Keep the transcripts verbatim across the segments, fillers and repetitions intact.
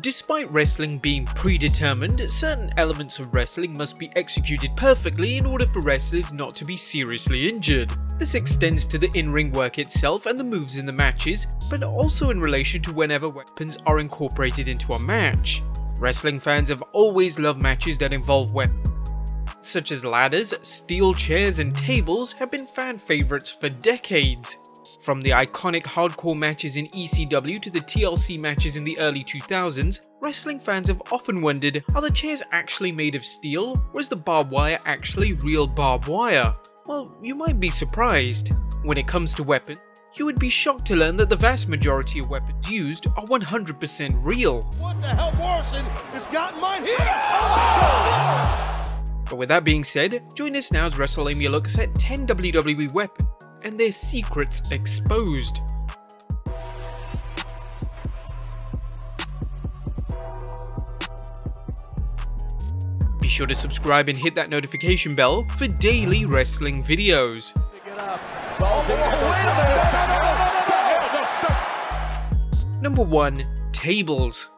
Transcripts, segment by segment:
Despite wrestling being predetermined, certain elements of wrestling must be executed perfectly in order for wrestlers not to be seriously injured. This extends to the in-ring work itself and the moves in the matches, but also in relation to whenever weapons are incorporated into a match. Wrestling fans have always loved matches that involve weapons. Such as ladders, steel chairs and tables have been fan favourites for decades. From the iconic hardcore matches in E C W to the T L C matches in the early two thousands, wrestling fans have often wondered, are the chairs actually made of steel, or is the barbed wire actually real barbed wire? Well, you might be surprised. When it comes to weapons, you would be shocked to learn that the vast majority of weapons used are one hundred percent real. What the hell, Morrison has gotten mine here? Oh! But with that being said, join us now as WrestleLamia looks at ten W W E weapons and their secrets exposed. Be sure to subscribe and hit that notification bell for daily wrestling videos. Number one. Tables.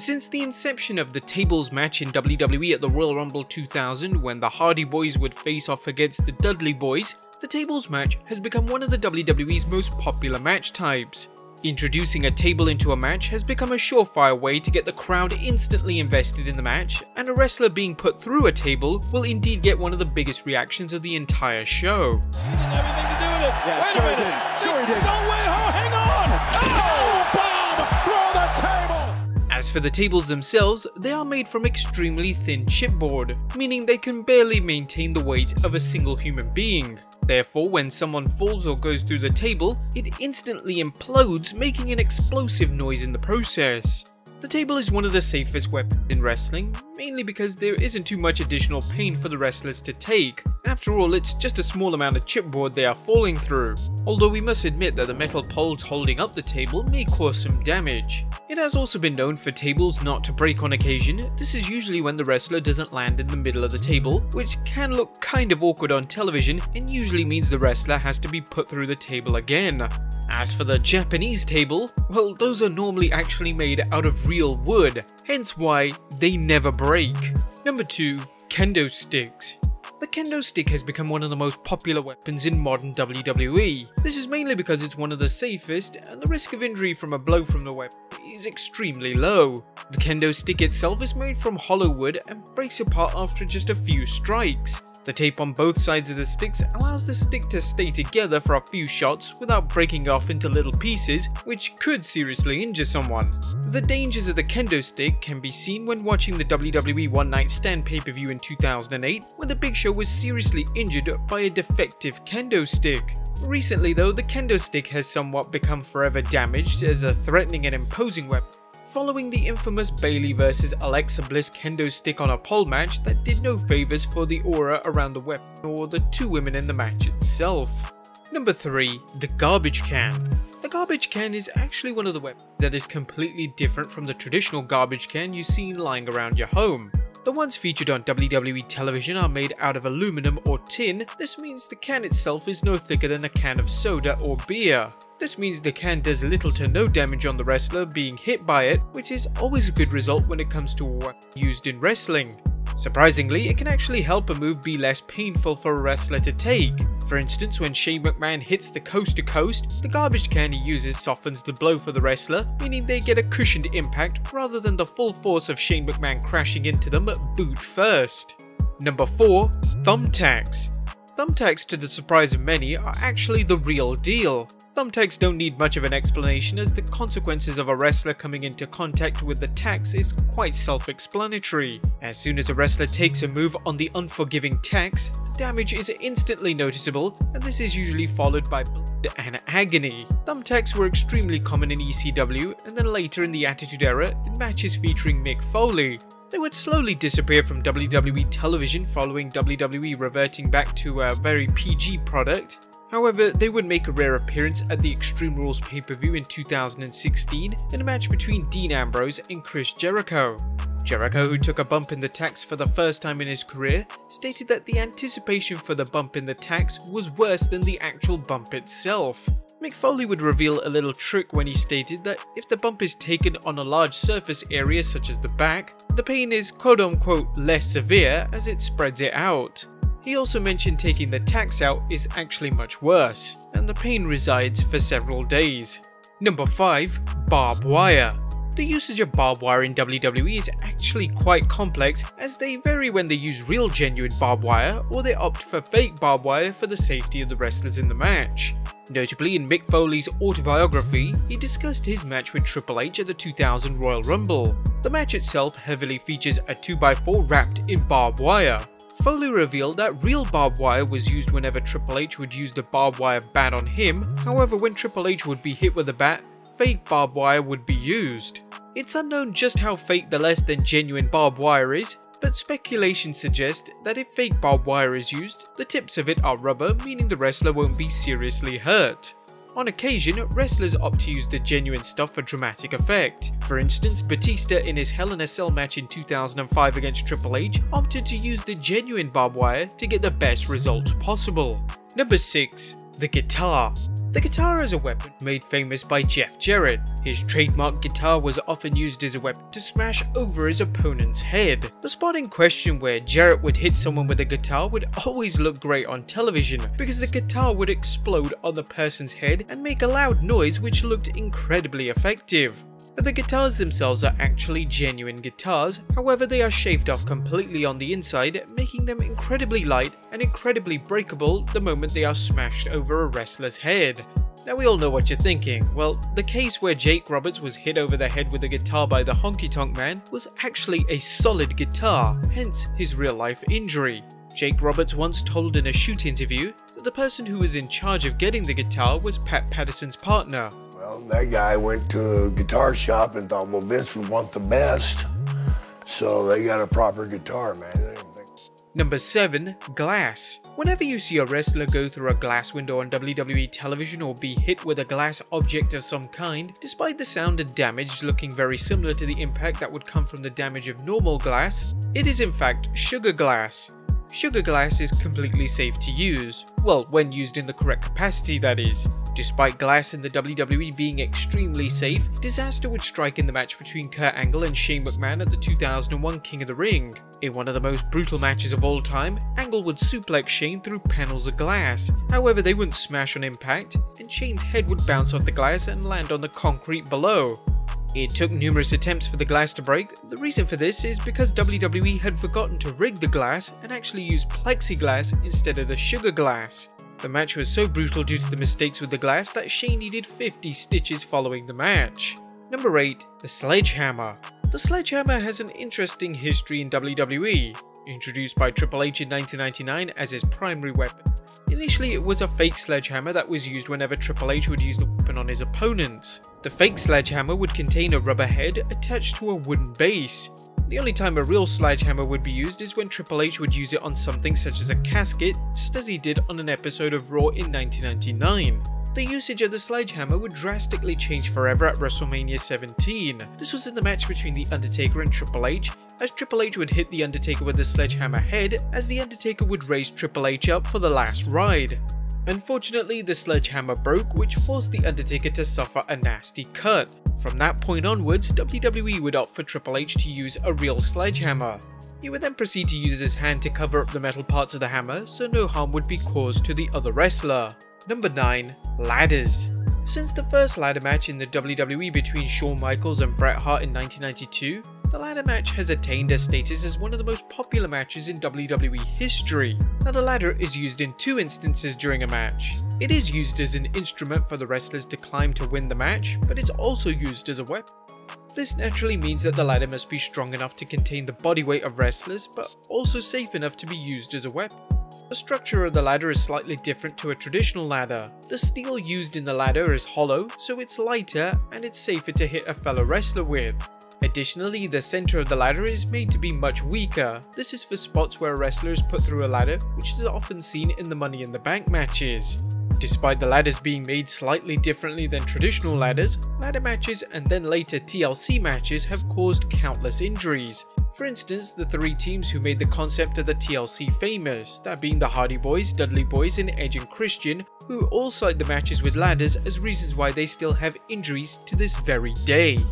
Since the inception of the tables match in W W E at the Royal Rumble two thousand, when the Hardy Boys would face off against the Dudley Boys, the tables match has become one of the W W E's most popular match types. Introducing a table into a match has become a surefire way to get the crowd instantly invested in the match, and a wrestler being put through a table will indeed get one of the biggest reactions of the entire show. You didn't have anything to do with it! Yeah, wait sure a minute! He sure he did! Don't wait! Oh, hang on! Oh, bomb! Throw the table! As for the tables themselves, they are made from extremely thin chipboard, meaning they can barely maintain the weight of a single human being. Therefore, when someone falls or goes through the table, it instantly implodes, making an explosive noise in the process. The table is one of the safest weapons in wrestling, mainly because there isn't too much additional pain for the wrestlers to take. After all, it's just a small amount of chipboard they are falling through, although we must admit that the metal poles holding up the table may cause some damage. It has also been known for tables not to break on occasion. This is usually when the wrestler doesn't land in the middle of the table, which can look kind of awkward on television and usually means the wrestler has to be put through the table again. As for the Japanese table, well, those are normally actually made out of real wood, hence why they never break. Number two. Kendo sticks. The kendo stick has become one of the most popular weapons in modern W W E. This is mainly because it's one of the safest, and the risk of injury from a blow from the weapon is extremely low. The kendo stick itself is made from hollow wood and breaks apart after just a few strikes. The tape on both sides of the sticks allows the stick to stay together for a few shots without breaking off into little pieces, which could seriously injure someone. The dangers of the kendo stick can be seen when watching the W W E One Night Stand pay-per-view in two thousand eight, when the Big Show was seriously injured by a defective kendo stick. Recently though, the kendo stick has somewhat become forever damaged as a threatening and imposing weapon, following the infamous Bayley versus Alexa Bliss kendo stick on a pole match that did no favours for the aura around the weapon or the two women in the match itself. Number three. The garbage can. The garbage can is actually one of the weapons that is completely different from the traditional garbage can you see lying around your home. The ones featured on W W E television are made out of aluminum or tin. This means the can itself is no thicker than a can of soda or beer. This means the can does little to no damage on the wrestler being hit by it, which is always a good result when it comes to a weapon used in wrestling. Surprisingly, it can actually help a move be less painful for a wrestler to take. For instance, when Shane McMahon hits the coast to coast, the garbage can he uses softens the blow for the wrestler, meaning they get a cushioned impact rather than the full force of Shane McMahon crashing into them boot first. Number four. Thumbtacks. Thumbtacks, to the surprise of many, are actually the real deal. Thumbtacks don't need much of an explanation, as the consequences of a wrestler coming into contact with the tacks is quite self-explanatory. As soon as a wrestler takes a move on the unforgiving tacks, damage is instantly noticeable, and this is usually followed by blood and agony. Thumbtacks were extremely common in E C W and then later in the Attitude Era in matches featuring Mick Foley. They would slowly disappear from W W E television following W W E reverting back to a very P G product. However, they would make a rare appearance at the Extreme Rules pay-per-view in two thousand sixteen in a match between Dean Ambrose and Chris Jericho. Jericho, who took a bump in the tax for the first time in his career, stated that the anticipation for the bump in the tax was worse than the actual bump itself. Mick Foley would reveal a little trick when he stated that if the bump is taken on a large surface area such as the back, the pain is quote-unquote less severe as it spreads it out. He also mentioned taking the tax out is actually much worse, and the pain resides for several days. Number five. Barbed wire. The usage of barbed wire in W W E is actually quite complex, as they vary when they use real genuine barbed wire or they opt for fake barbed wire for the safety of the wrestlers in the match. Notably, in Mick Foley's autobiography, he discussed his match with Triple H at the two thousand Royal Rumble. The match itself heavily features a two by four wrapped in barbed wire. Foley revealed that real barbed wire was used whenever Triple H would use the barbed wire bat on him. However, when Triple H would be hit with a bat, fake barbed wire would be used. It's unknown just how fake the less than genuine barbed wire is, but speculation suggests that if fake barbed wire is used, the tips of it are rubber, meaning the wrestler won't be seriously hurt. On occasion, wrestlers opt to use the genuine stuff for dramatic effect. For instance, Batista in his Hell in a Cell match in two thousand five against Triple H opted to use the genuine barbed wire to get the best results possible. Number six. The guitar. The guitar is a weapon made famous by Jeff Jarrett. His trademark guitar was often used as a weapon to smash over his opponent's head. The spot in question where Jarrett would hit someone with a guitar would always look great on television, because the guitar would explode on the person's head and make a loud noise which looked incredibly effective. The guitars themselves are actually genuine guitars, however they are shaved off completely on the inside, making them incredibly light and incredibly breakable the moment they are smashed over a wrestler's head. Now we all know what you're thinking. Well, the case where Jake Roberts was hit over the head with a guitar by the Honky Tonk Man was actually a solid guitar, hence his real life injury. Jake Roberts once told in a shoot interview that the person who was in charge of getting the guitar was Pat Patterson's partner. Well, that guy went to a guitar shop and thought, well, Vince would want the best, so they got a proper guitar, man. Number seven. Glass. Whenever you see a wrestler go through a glass window on W W E television or be hit with a glass object of some kind, despite the sound and damage looking very similar to the impact that would come from the damage of normal glass, it is in fact sugar glass. Sugar glass is completely safe to use, well, when used in the correct capacity, that is. Despite glass in the W W E being extremely safe, disaster would strike in the match between Kurt Angle and Shane McMahon at the two thousand one King of the Ring. In one of the most brutal matches of all time, Angle would suplex Shane through panels of glass. However, they wouldn't smash on impact, and Shane's head would bounce off the glass and land on the concrete below. It took numerous attempts for the glass to break. The reason for this is because W W E had forgotten to rig the glass and actually used plexiglass instead of the sugar glass. The match was so brutal due to the mistakes with the glass that Shane needed fifty stitches following the match. Number eight. The sledgehammer. The sledgehammer has an interesting history in W W E. Introduced by Triple H in nineteen ninety-nine as his primary weapon. Initially, it was a fake sledgehammer that was used whenever Triple H would use the weapon on his opponents. The fake sledgehammer would contain a rubber head attached to a wooden base. The only time a real sledgehammer would be used is when Triple H would use it on something such as a casket, just as he did on an episode of Raw in nineteen ninety-nine. The usage of the sledgehammer would drastically change forever at WrestleMania seventeen. This was in the match between The Undertaker and Triple H, as Triple H would hit The Undertaker with a sledgehammer head, as The Undertaker would raise Triple H up for the last ride. Unfortunately, the sledgehammer broke, which forced The Undertaker to suffer a nasty cut. From that point onwards, W W E would opt for Triple H to use a real sledgehammer. He would then proceed to use his hand to cover up the metal parts of the hammer, so no harm would be caused to the other wrestler. Number nine. Ladders. Since the first ladder match in the W W E between Shawn Michaels and Bret Hart in nineteen ninety-two, the ladder match has attained a status as one of the most popular matches in W W E history. Now, the ladder is used in two instances during a match. It is used as an instrument for the wrestlers to climb to win the match, but it's also used as a weapon. This naturally means that the ladder must be strong enough to contain the body weight of wrestlers, but also safe enough to be used as a weapon. The structure of the ladder is slightly different to a traditional ladder. The steel used in the ladder is hollow, so it's lighter and it's safer to hit a fellow wrestler with. Additionally, the center of the ladder is made to be much weaker. This is for spots where a wrestler is put through a ladder, which is often seen in the Money in the Bank matches. Despite the ladders being made slightly differently than traditional ladders, ladder matches and then later T L C matches have caused countless injuries. For instance, the three teams who made the concept of the T L C famous, that being the Hardy Boys, Dudley Boys and Edge and Christian, who all cite the matches with ladders as reasons why they still have injuries to this very day.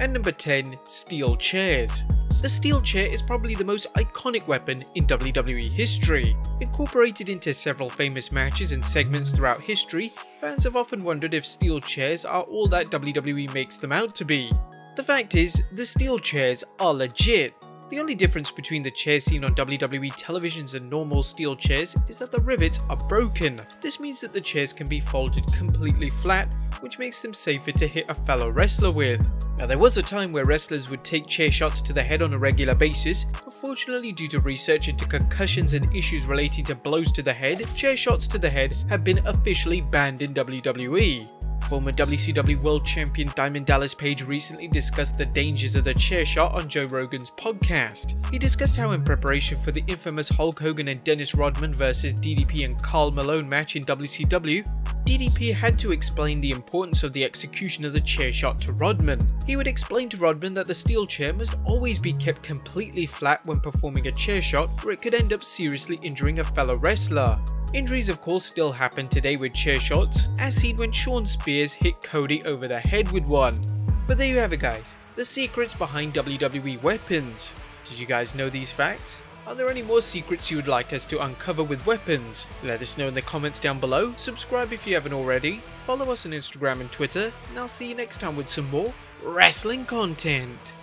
And number ten, steel chairs. The steel chair is probably the most iconic weapon in W W E history. Incorporated into several famous matches and segments throughout history, fans have often wondered if steel chairs are all that W W E makes them out to be. The fact is, the steel chairs are legit. The only difference between the chairs seen on W W E televisions and normal steel chairs is that the rivets are broken. This means that the chairs can be folded completely flat, which makes them safer to hit a fellow wrestler with. Now, there was a time where wrestlers would take chair shots to the head on a regular basis, but fortunately due to research into concussions and issues relating to blows to the head, chair shots to the head have been officially banned in W W E. Former W C W World Champion Diamond Dallas Page recently discussed the dangers of the chair shot on Joe Rogan's podcast. He discussed how in preparation for the infamous Hulk Hogan and Dennis Rodman versus D D P and Karl Malone match in W C W, D D P had to explain the importance of the execution of the chair shot to Rodman. He would explain to Rodman that the steel chair must always be kept completely flat when performing a chair shot, or it could end up seriously injuring a fellow wrestler. Injuries of course still happen today with chair shots, as seen when Shawn Spears hit Cody over the head with one. But there you have it guys, the secrets behind W W E weapons. Did you guys know these facts? Are there any more secrets you would like us to uncover with weapons? Let us know in the comments down below, subscribe if you haven't already, follow us on Instagram and Twitter, and I'll see you next time with some more wrestling content.